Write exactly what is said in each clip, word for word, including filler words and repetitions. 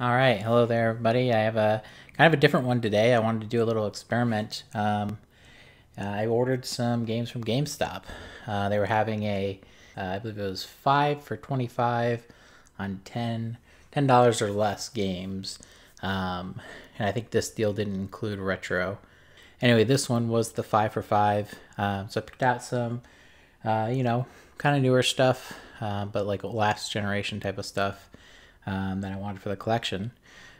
All right, hello there, everybody. I have a kind of a different one today. I wanted to do a little experiment. Um, I ordered some games from GameStop. Uh, they were having a, uh, I believe it was five for twenty-five on ten dollars or less games. Um, and I think this deal didn't include retro. Anyway, this one was the five for five. Uh, so I picked out some, uh, you know, kind of newer stuff, uh, but like last generation type of stuff. Um, that I wanted for the collection.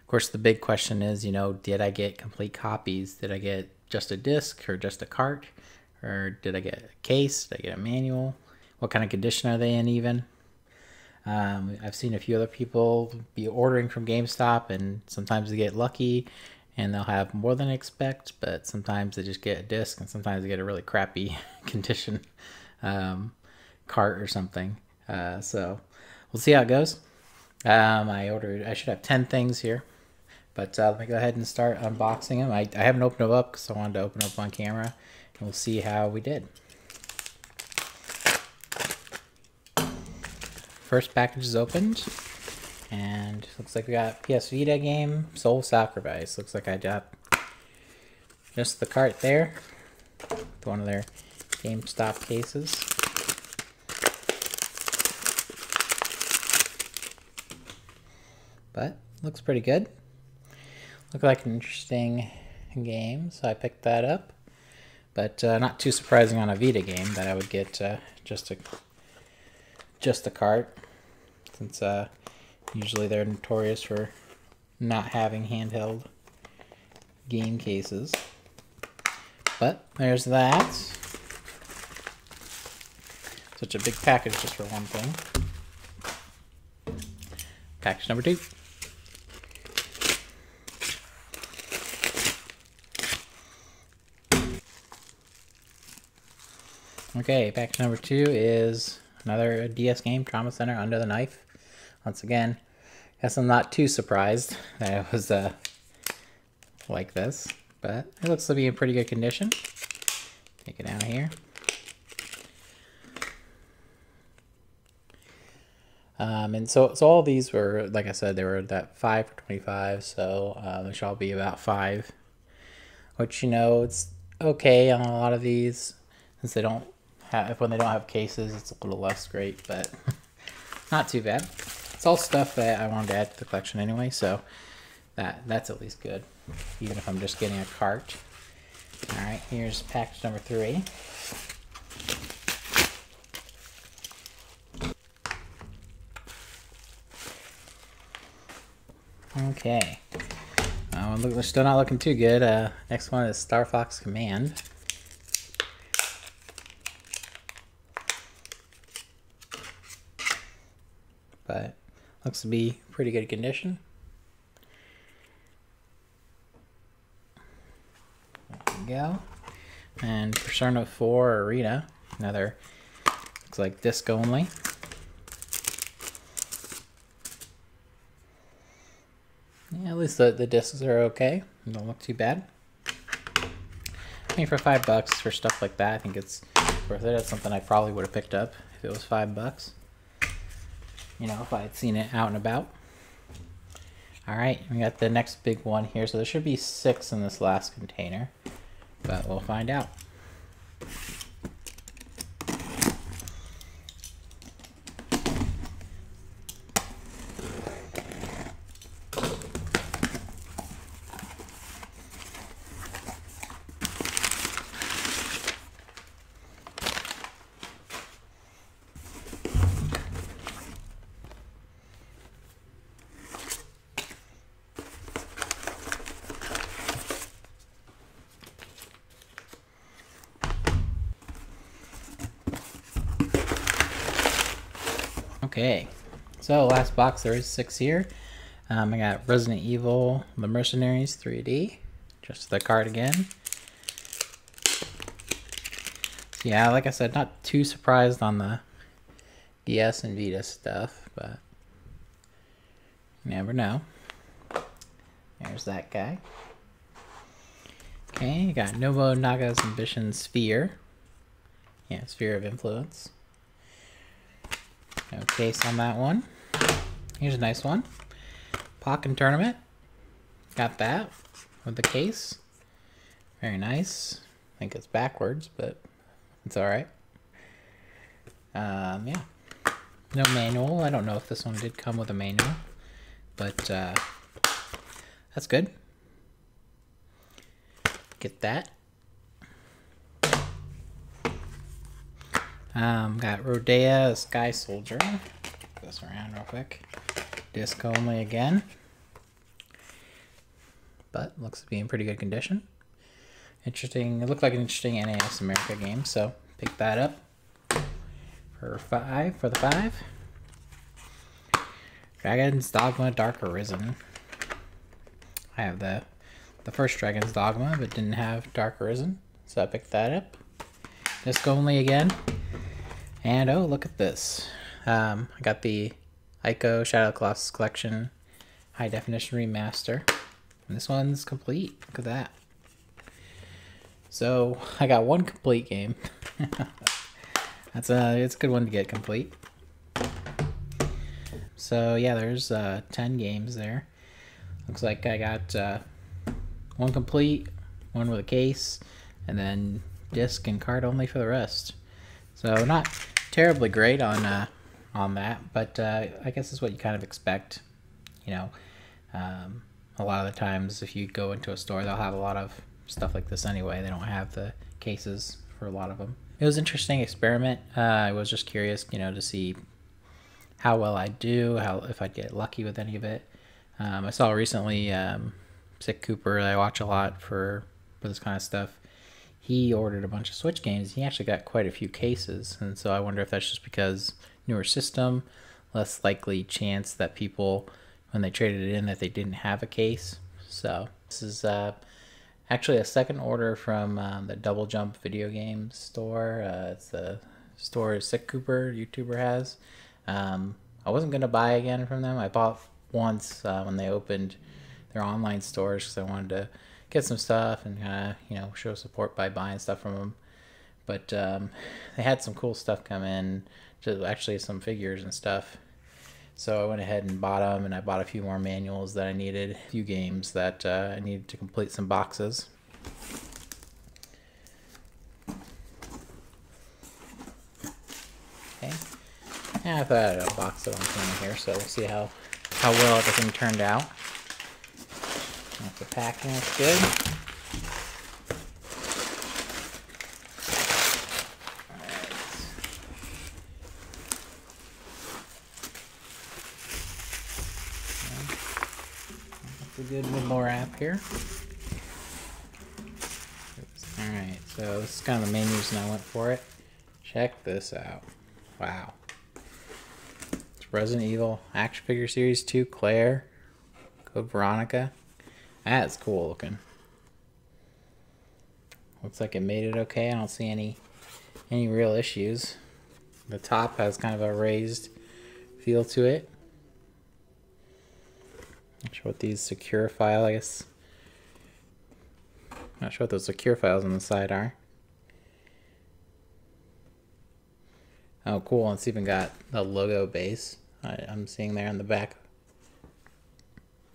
Of course, the big question is, you know, did I get complete copies? Did I get just a disc or just a cart? Or did I get a case? Did I get a manual? What kind of condition are they in even? Um, I've seen a few other people be ordering from GameStop, and sometimes they get lucky and they'll have more than expect, but sometimes they just get a disc and sometimes they get a really crappy condition um, cart or something. Uh, so we'll see how it goes. Um, I ordered, I should have ten things here, but uh, let me go ahead and start unboxing them. I, I haven't opened them up because I wanted to open them up on camera, and we'll see how we did. First package is opened, and looks like we got P S Vita game, Soul Sacrifice. Looks like I got just the cart there, with one of their GameStop cases. But looks pretty good. Looked like an interesting game, so I picked that up. But uh, not too surprising on a Vita game that I would get uh, just a just a cart, since uh, usually they're notorious for not having handheld game cases. But there's that. Such a big package just for one thing. Package number two. Okay, package number two is another D S game, Trauma Center Under the Knife. Once again, guess I'm not too surprised that it was uh, like this, but it looks to be in pretty good condition. Take it out of here. Um, and so, so all these were, like I said, they were that five for twenty-five, so uh, there shall be about five, which, you know, it's okay on a lot of these, since they don't have, when they don't have cases, it's a little less great, but not too bad. It's all stuff that I wanted to add to the collection anyway, so that that's at least good, even if I'm just getting a cart. All right, here's package number three. Okay, uh, look, they're still not looking too good. Uh, next one is Star Fox Command. But looks to be pretty good condition. There we go. And Persona four Arena, another, looks like disc only. Yeah, at least the, the discs are okay. They don't look too bad. I mean, for five bucks for stuff like that, I think it's worth it. That's something I probably would have picked up if it was five bucks. You know, if I had seen it out and about. All right, we got the next big one here. So there should be six in this last container, but we'll find out. Okay, so last box, there is six here. Um, I got Resident Evil, The Mercenaries three D, just the card again. So yeah, like I said, not too surprised on the D S and Vita stuff, but you never know. There's that guy. Okay, you got Nobunaga's Ambition Sphere. Yeah, Sphere of Influence. No case on that one. Here's a nice one. Pocket Tournament. Got that with the case. Very nice. I think it's backwards, but it's all right. Um, yeah. No manual. I don't know if this one did come with a manual, but uh, that's good. Get that. Um, got Rodea Sky Soldier. Put this around real quick. Disc only again, but looks to be in pretty good condition. Interesting. It looked like an interesting N A S America game, so pick that up for five for the five. Dragon's Dogma Dark Arisen. I have the the first Dragon's Dogma, but didn't have Dark Arisen, so I picked that up. Disc only again. And oh, look at this. Um, I got the Ico Shadow of the Colossus Collection High Definition Remaster. And this one's complete. Look at that. So I got one complete game. That's a it's a good one to get complete. So yeah, there's uh, ten games there. Looks like I got uh, one complete, one with a case, and then disc and card only for the rest. So not terribly great on uh, on that, but uh, I guess it's what you kind of expect. You know, um, a lot of the times if you go into a store, they'll have a lot of stuff like this anyway. They don't have the cases for a lot of them. It was an interesting experiment. Uh, I was just curious, you know, to see how well I do, how if I'd get lucky with any of it. Um, I saw recently um, SicCooper, I watch a lot for, for this kind of stuff. He ordered a bunch of Switch games. He actually got quite a few cases, and so I wonder if that's just because newer system, less likely chance that people, when they traded it in, that they didn't have a case. So this is uh, actually a second order from um, the Double Jump Video Game Store. Uh, it's the store SicCooper, YouTuber, has. Um, I wasn't gonna buy again from them. I bought once uh, when they opened their online stores because I wanted to get some stuff and uh, you know, show support by buying stuff from them. But um, they had some cool stuff come in, just actually some figures and stuff. So I went ahead and bought them, and I bought a few more manuals that I needed, a few games that uh, I needed to complete some boxes. Okay, yeah, I thought I'd box it on camera here, so we'll see how how well everything turned out. The packing looks good. All right. That's a good little wrap here. Oops. All right, so this is kind of the main reason I went for it. Check this out. Wow. It's Resident Evil Action Figure Series two Claire Code Veronica. That's cool looking. Looks like it made it okay. I don't see any any real issues. The top has kind of a raised feel to it. Not sure what these secure file, I guess. Not sure what those secure files on the side are. Oh, cool. It's even got the logo base I, I'm seeing there on the back.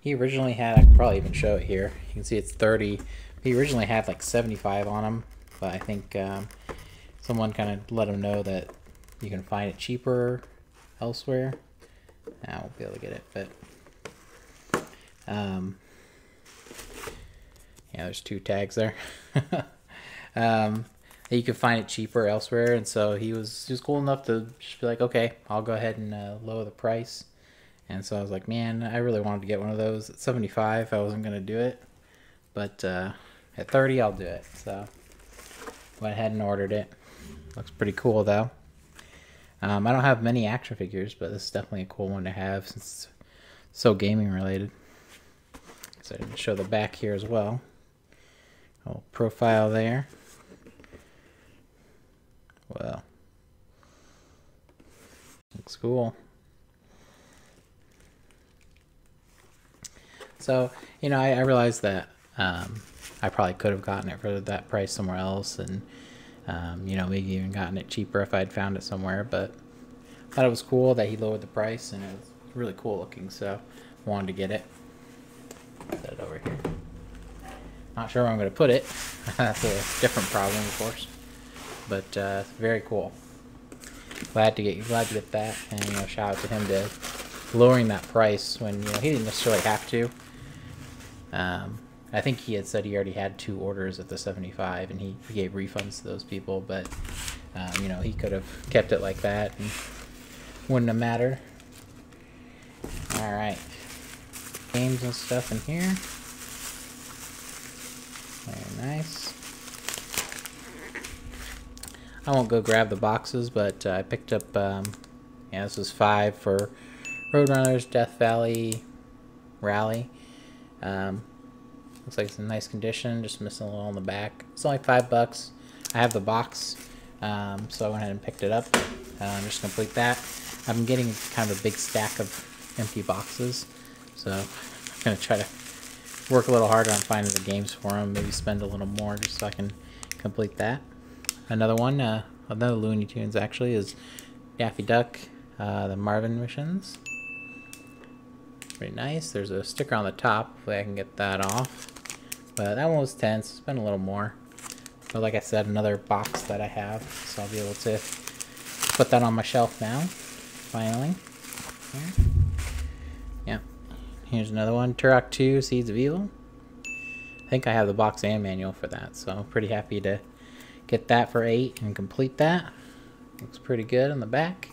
He originally had, I could probably even show it here. You can see it's thirty. He originally had like seventy-five on him, but I think um, someone kind of let him know that you can find it cheaper elsewhere. I won't be able to get it, but um, yeah, there's two tags there. um, you can find it cheaper elsewhere, and so he was he was cool enough to just be like, okay, I'll go ahead and uh, lower the price. And so I was like, man, I really wanted to get one of those. At seventy-five, I wasn't going to do it. But uh, at thirty, I'll do it. So went ahead and ordered it. Looks pretty cool, though. Um, I don't have many action figures, but this is definitely a cool one to have since it's so gaming-related. So I didn't show the back here as well. Little profile there. Well, looks cool. So, you know, I, I realized that um, I probably could have gotten it for that price somewhere else, and, um, you know, maybe even gotten it cheaper if I had found it somewhere, but I thought it was cool that he lowered the price, and it was really cool looking, so wanted to get it. Set it over here. Not sure where I'm going to put it. That's a different problem, of course. But uh, very cool. Glad to get glad to get that, and you know, shout out to him to lowering that price when you know he didn't necessarily have to. Um, I think he had said he already had two orders at the seventy-five, and he gave refunds to those people. But um, you know, he could have kept it like that, and wouldn't have mattered. All right, games and stuff in here. Very nice. I won't go grab the boxes, but uh, I picked up, um, yeah, this was five for Roadrunners Death Valley Rally. Um, looks like it's in nice condition, just missing a little on the back. It's only five bucks. I have the box, um, so I went ahead and picked it up. Uh, I'm just going to complete that. I'm getting kind of a big stack of empty boxes, so I'm going to try to work a little harder on finding the games for them, maybe spend a little more just so I can complete that. Another one, uh, another Looney Tunes actually, is Daffy Duck, uh, the Marvin Missions. Pretty nice. There's a sticker on the top. Hopefully I can get that off. But that one was ten, so spent a little more. But like I said, another box that I have, so I'll be able to put that on my shelf now, finally. Here. Yeah. Here's another one, Turok two Seeds of Evil. I think I have the box and manual for that, so I'm pretty happy to get that for eight and complete that. Looks pretty good on the back.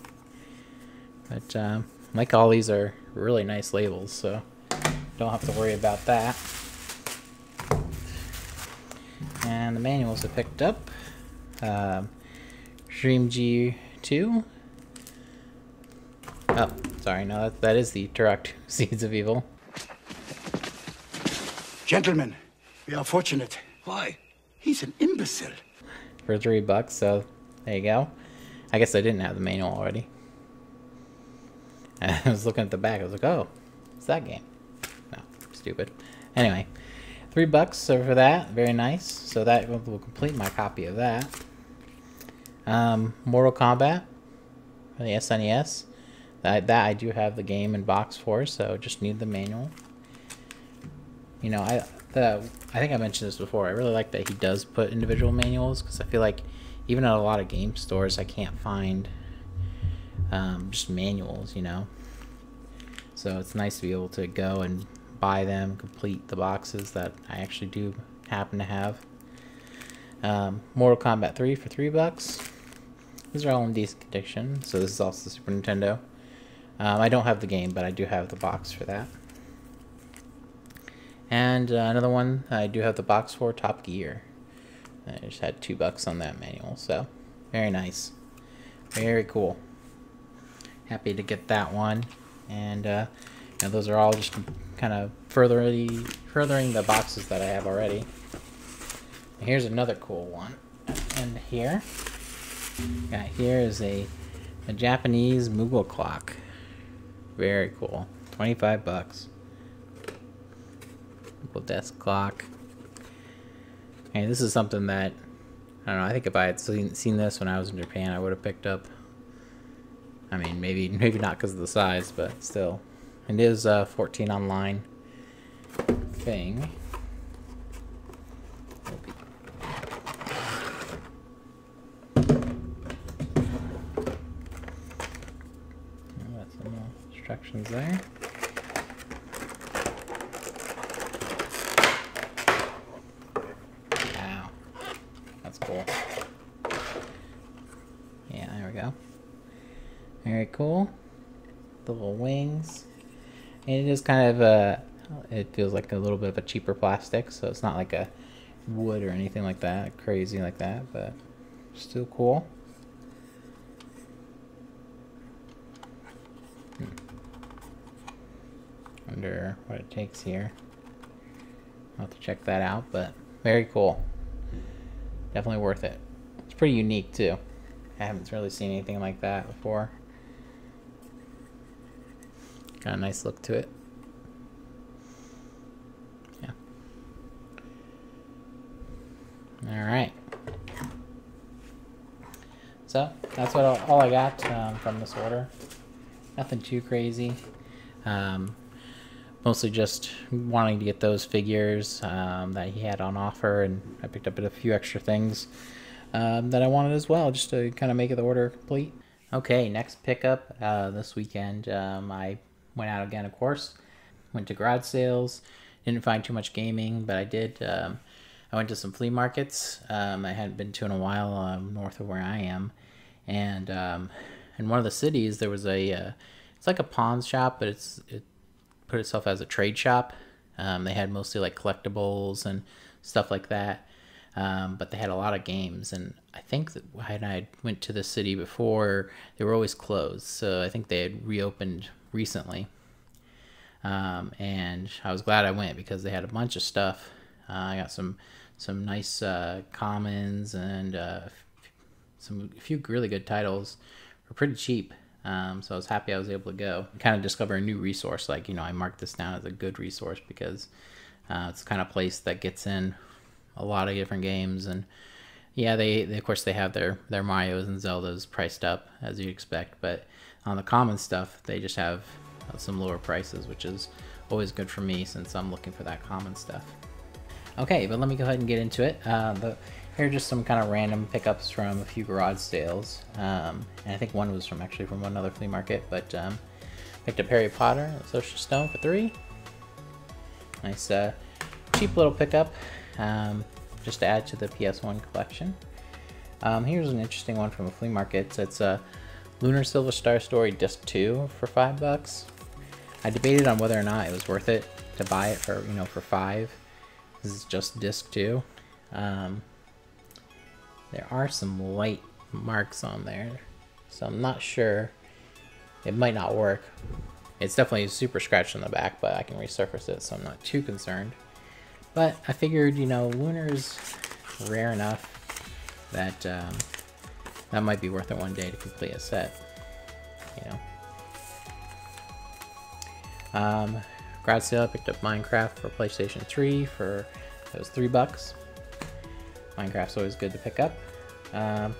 But um, like all these are really nice labels, so don't have to worry about that. And the manuals I picked up. Um, Dream G two. Oh, sorry, no, that, that is the Turok two Seeds of Evil. Gentlemen, we are fortunate. Why? He's an imbecile. For three bucks, so there you go. I guess I didn't have the manual already. I was looking at the back. I was like, "Oh, it's that game." No, stupid. Anyway, three bucks so for that. Very nice. So that will, will complete my copy of that. Um, Mortal Kombat for the S N E S. That that I do have the game in box for, so just need the manual. You know, I. The, I think I mentioned this before. I really like that he does put individual manuals, because I feel like even at a lot of game stores, I can't find um, just manuals, you know. So it's nice to be able to go and buy them, complete the boxes that I actually do happen to have. Um, Mortal Kombat three for three bucks. These are all in decent condition. So this is also Super Nintendo. Um, I don't have the game, but I do have the box for that. And uh, another one I do have the box for, Top Gear. I just had two bucks on that manual, so very nice. Very cool. Happy to get that one. And uh, you know, those are all just kind of furthering, furthering the boxes that I have already. And here's another cool one. And here, got here is a, a Japanese Moogle clock. Very cool. twenty-five bucks. Desk clock. And this is something that I don't know. I think if I had seen, seen this when I was in Japan, I would have picked up. I mean, maybe maybe not because of the size, but still, it is a fourteen online thing. Got some more instructions there. Very cool. The little wings. And it is kind of a, it feels like a little bit of a cheaper plastic, so it's not like a wood or anything like that, crazy like that, but still cool. Hmm. Wonder what it takes here. I'll have to check that out, but very cool. Definitely worth it. It's pretty unique too. I haven't really seen anything like that before. Got a nice look to it. Yeah. Alright. So, that's what all, all I got um, from this order. Nothing too crazy. Um, mostly just wanting to get those figures um, that he had on offer, and I picked up a few extra things um, that I wanted as well, just to kind of make the order complete. Okay, next pickup uh, this weekend. Um, I went out again, of course. Went to garage sales. Didn't find too much gaming, but I did. Um, I went to some flea markets. Um, I hadn't been to in a while, um, north of where I am. And um, in one of the cities, there was a, uh, it's like a pawn shop, but it's it put itself as a trade shop. Um, they had mostly like collectibles and stuff like that. Um, but they had a lot of games, and I think that when I went to the city before, they were always closed. So I think they had reopened recently. Um, and I was glad I went because they had a bunch of stuff. Uh, I got some some nice uh, commons and uh, some a few really good titles for pretty cheap. Um, so I was happy I was able to go. Kind of discover a new resource. Like, you know, I marked this down as a good resource because uh, it's the kind of place that gets in a lot of different games. And yeah, they, they of course they have their their Marios and Zeldas priced up as you'd expect, but on the common stuff they just have some lower prices, which is always good for me since I'm looking for that common stuff. Okay, but let me go ahead and get into it. Uh, the, here are just some kind of random pickups from a few garage sales, um, and I think one was from actually from another flea market, but um, picked up Harry Potter and the Social Stone for three. Nice uh, cheap little pickup, um, just to add to the P S one collection. Um, here's an interesting one from a flea market. It's a Lunar Silver Star Story Disc two for five bucks. I debated on whether or not it was worth it to buy it for, you know, for five. This is just Disc two. Um, there are some light marks on there, so I'm not sure. It might not work. It's definitely super scratched on the back, but I can resurface it, so I'm not too concerned. But I figured, you know, Lunar's rare enough that um, that might be worth it one day to complete a set, you know. Um, garage sale, I picked up Minecraft for PlayStation three for, it was three bucks. Minecraft's always good to pick up. Um,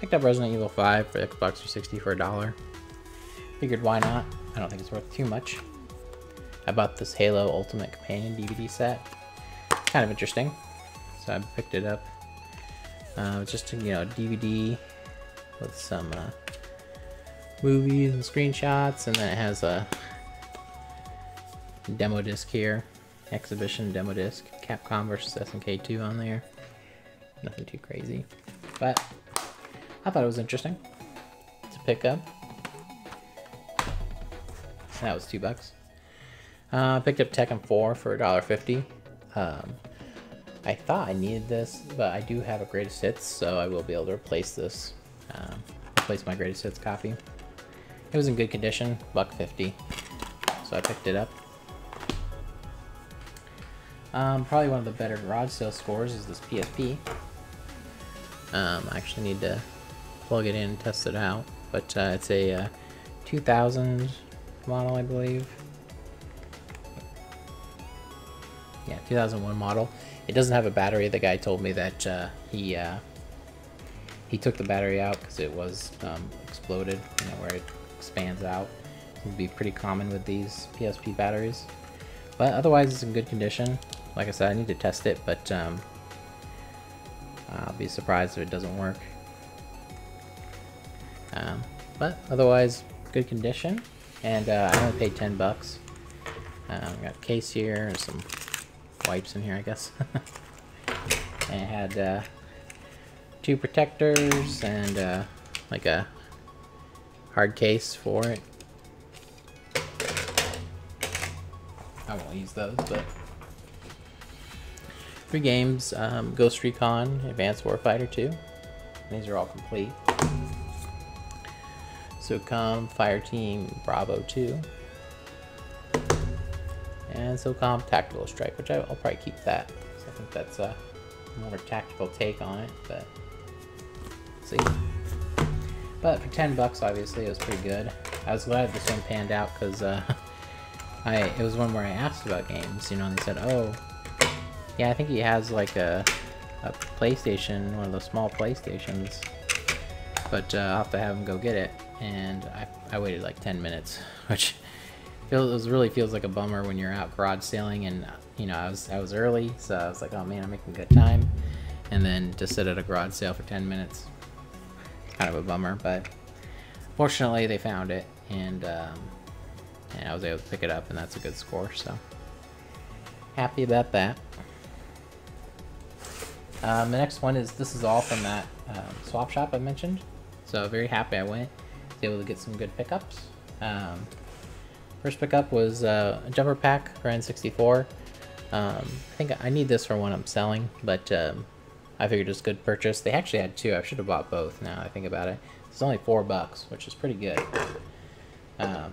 picked up Resident Evil five for Xbox three sixty for a dollar. Figured why not? I don't think it's worth too much. I bought this Halo Ultimate Companion D V D set. Kind of interesting, so I picked it up. Uh, just, you know, D V D with some uh, movies and screenshots, and then it has a demo disc here, exhibition demo disc, Capcom versus S N K two on there. Nothing too crazy, but I thought it was interesting to pick up. That was two bucks. Uh, I picked up Tekken four for a dollar fifty. Um, I thought I needed this, but I do have a greatest hits, so I will be able to replace this. Um, replace my greatest hits copy. It was in good condition, buck fifty, so I picked it up. Um, probably one of the better garage sale scores is this P S P. Um, I actually need to plug it in and test it out, but uh, it's a uh, two thousand model, I believe. Yeah, two thousand one model. It doesn't have a battery. The guy told me that uh, he uh, he took the battery out because it was um, exploded, you know, where it expands out. It would be pretty common with these P S P batteries. But otherwise, it's in good condition. Like I said, I need to test it, but um, I'll be surprised if it doesn't work. Um, but otherwise, good condition. And uh, I only paid ten bucks. Um, got a case here and some wipes in here, I guess. And it had uh, two protectors and uh, like a hard case for it. I won't use those, but three games: um, Ghost Recon, Advanced Warfighter two. These are all complete. SOCOM Fireteam Bravo two. And SOCOM Tactical Strike, which I'll probably keep that. So I think that's a more tactical take on it, but see. But for ten bucks, obviously, it was pretty good. I was glad this one panned out because uh, I it was one where I asked about games, you know, and they said, "Oh, yeah, I think he has like a, a PlayStation, one of those small PlayStations, but uh, I'll have to have him go get it." And I I waited like ten minutes, which It really feels like a bummer when you're out garage sailing, and you know, I was I was early, so I was like, oh man, I'm making good time, and then just sit at a garage sale for ten minutes. Kind of a bummer, but fortunately they found it, and um, and I was able to pick it up, and that's a good score. So happy about that. Um, the next one is this is all from that um, swap shop I mentioned. So very happy I went, I was able to get some good pickups. Um, First pickup was uh, a jumper pack for N sixty-four. Um, I think I need this for one I'm selling, but um, I figured it's a good purchase. They actually had two. I should have bought both now I think about it. It's only four bucks, which is pretty good. Um,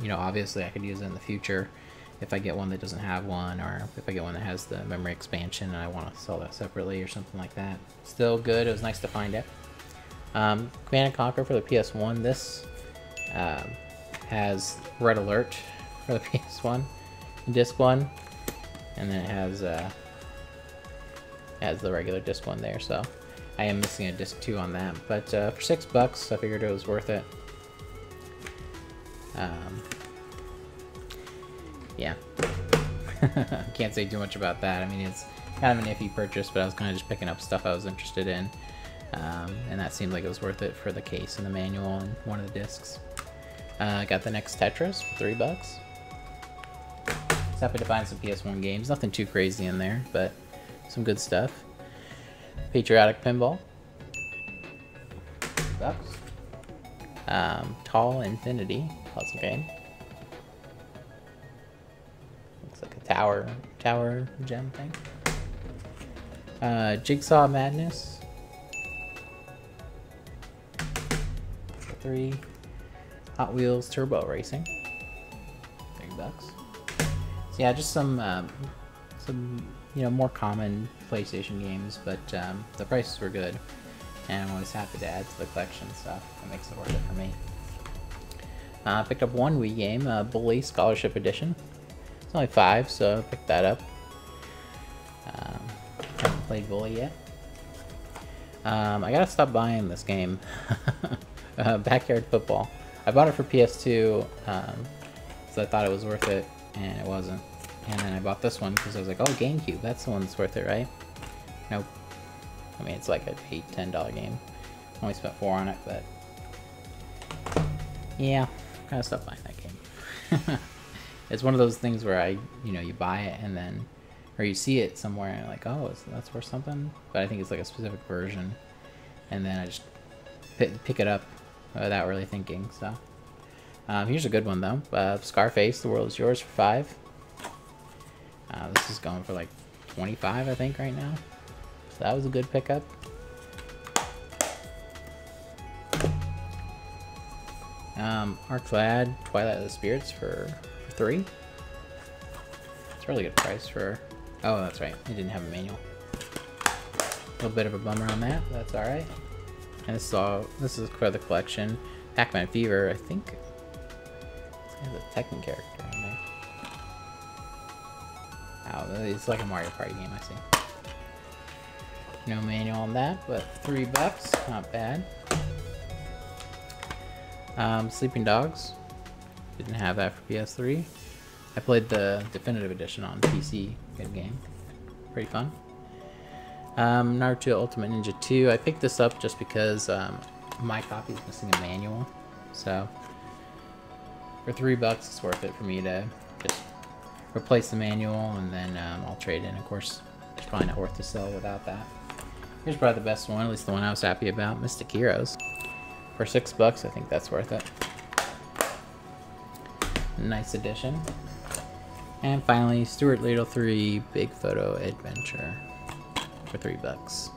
you know, obviously I could use it in the future if I get one that doesn't have one, or if I get one that has the memory expansion and I want to sell that separately or something like that. Still good. It was nice to find it. Um, Command and Conquer for the P S one. This... Um, has Red Alert for the P S one, disc one, and then it has uh, has the regular disc one there. So I am missing a disc two on that, but uh, for six bucks, I figured it was worth it. Um, yeah, can't say too much about that. I mean, it's kind of an iffy purchase, but I was kind of just picking up stuff I was interested in, um, and that seemed like it was worth it for the case and the manual and one of the discs. I uh, got the next Tetris for three bucks. Just happy to find some P S one games. Nothing too crazy in there, but some good stuff. Patriotic Pinball, three bucks. Um, Tall Infinity puzzle game. Looks like a tower, tower gem thing. Uh, Jigsaw Madness, three. Hot Wheels Turbo Racing, three bucks. So yeah, just some um, some you know more common PlayStation games, but um, the prices were good, and I'm always happy to add to the collection stuff. That makes it worth it for me. I uh, picked up one Wii game, uh, Bully Scholarship Edition. It's only five, so I picked that up. Um, haven't played Bully yet. Um, I gotta stop buying this game, uh, Backyard Football. I bought it for P S two um, so I thought it was worth it, and it wasn't. And then I bought this one because I was like, oh, GameCube, that's the one that's worth it, right? Nope. I mean, it's like an eight, ten dollar game. I only spent four on it, but... yeah, kind of stopped buying that game. It's one of those things where I, you know, you buy it and then... or you see it somewhere and you're like, oh, that's worth something? But I think it's like a specific version. And then I just pick it up without really thinking, so. Um, here's a good one, though. Uh, Scarface, The World Is Yours for five. Uh, this is going for like twenty-five, I think, right now. So that was a good pickup. Um, Arclad, Twilight of the Spirits for, for three. It's a really good price for, oh, that's right, it didn't have a manual. A little bit of a bummer on that, but that's all right. And this is, all, this is for the collection. Pac-Man Fever, I think. There's a Tekken character in there. Oh, it's like a Mario Party game, I see. No manual on that, but three bucks, not bad. Um, Sleeping Dogs. Didn't have that for P S three. I played the Definitive Edition on P C. Good game. Pretty fun. Um, Naruto Ultimate Ninja two. I picked this up just because um, my copy is missing a manual, so for three bucks it's worth it for me to just replace the manual, and then um, I'll trade in. Of course, it's probably not worth to sell without that. Here's probably the best one, at least the one I was happy about, Mystic Heroes. For six bucks, I think that's worth it. Nice addition. And finally, Stuart Little three Big Photo Adventure. For three bucks.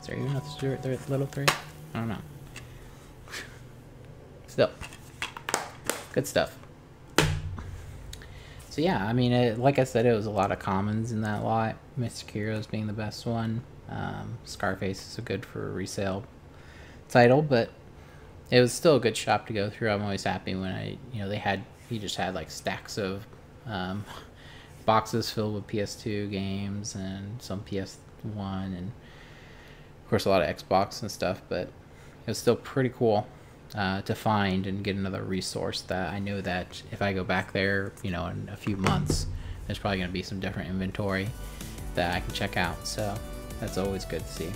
Is there even enough to do it there at Little three? I don't know. Still, good stuff. So yeah, I mean, it, like I said, it was a lot of commons in that lot. Mystic Heroes being the best one. Um, Scarface is good for a resale title, but it was still a good shop to go through. I'm always happy when I, you know, they had, he just had like stacks of, um, boxes filled with P S two games and some P S one, and of course a lot of Xbox and stuff, but it was still pretty cool. uh, to find and get another resource that I know that if I go back there, you know, in a few months, there's probably going to be some different inventory that I can check out. So that's always good to see.